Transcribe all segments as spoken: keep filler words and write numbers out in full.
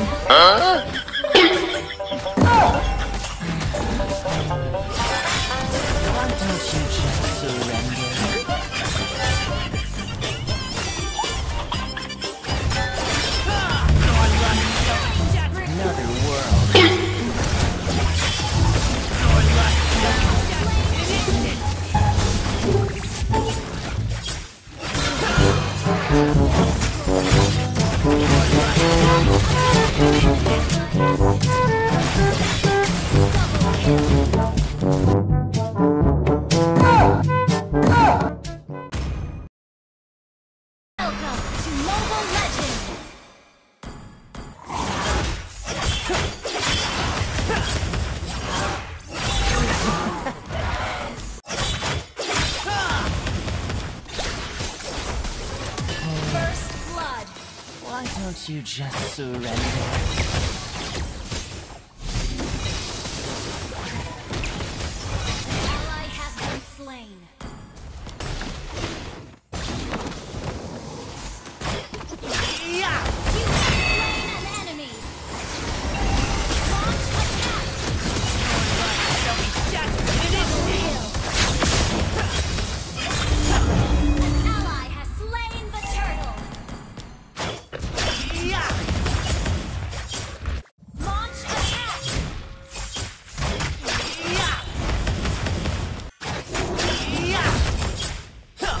Huh? You just surrender. An ally has been slain. Yeah. You have slain an enemy. Launch attack. Shall be shattered in its heel. An ally has slain the turtle. Yeah. Launch attack. Yeah. Yeah. Huh.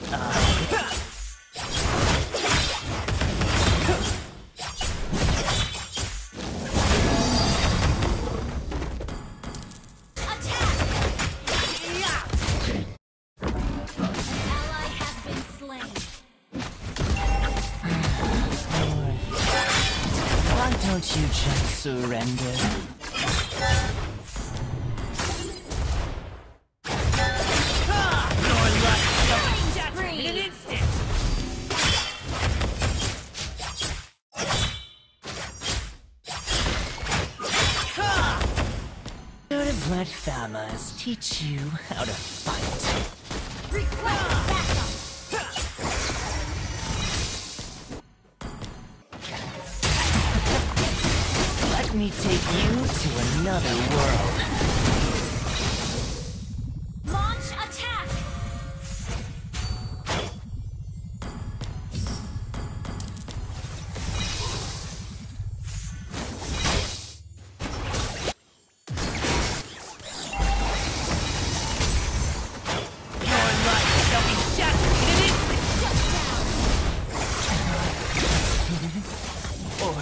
Uh. Huh. Attack. Yeah. An ally has been slain. Don't you just surrender? Ah, your luck in an instant. Ah. Go to blood farmers, teach you how to fight. Request backup. Let me take you to another world. Launch attack! Your life shall be shattered in an instant! Shut down! Or...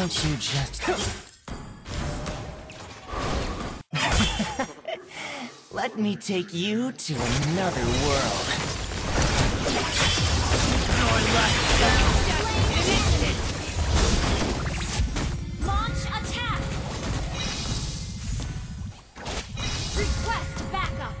Don't you just... Let me take you to another world. Your life. Launch attack! Request backup!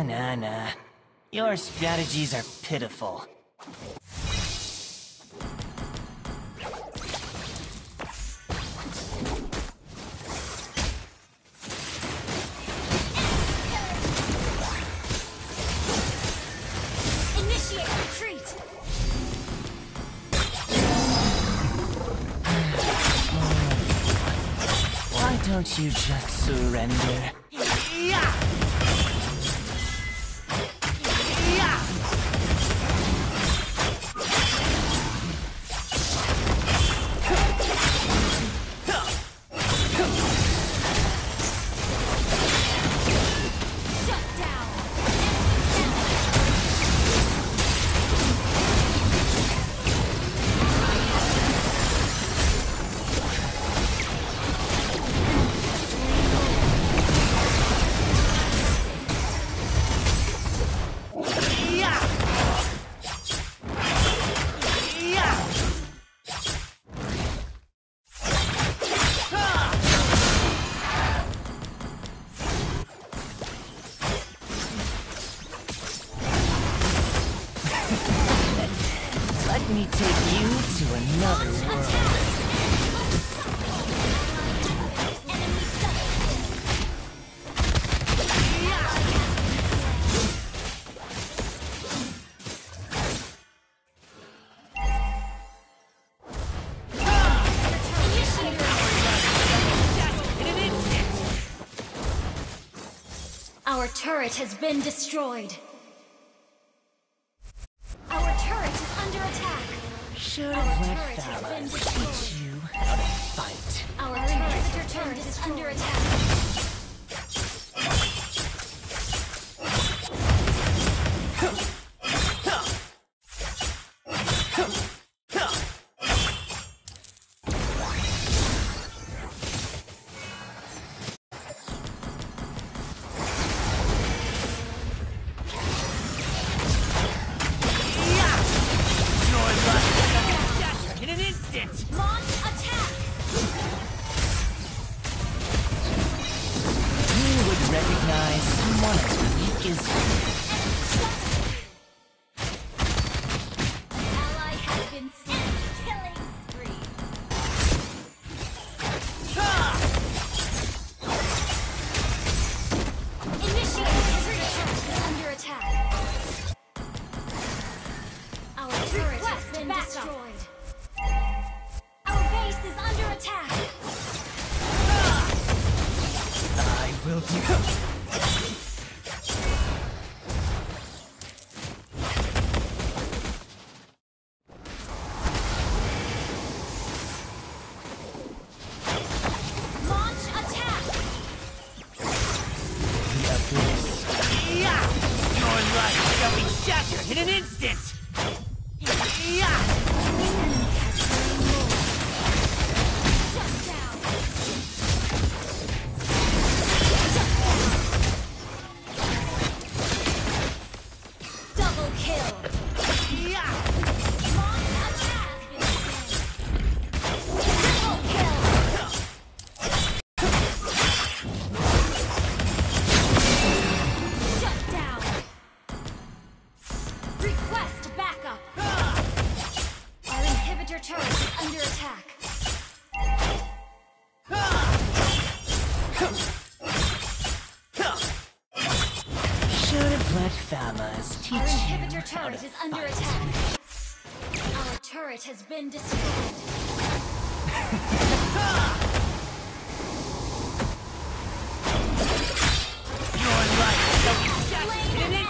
Nah, nah, nah. Your strategies are pitiful. Don't you just surrender? Yeah! Let me take you to another world. Our turret has been destroyed. Should have let Thala teach you how to fight. Our inhibitor turret is under attack. In an instant! Yeah! Our turret is under attack. Our turret has been destroyed. Your life.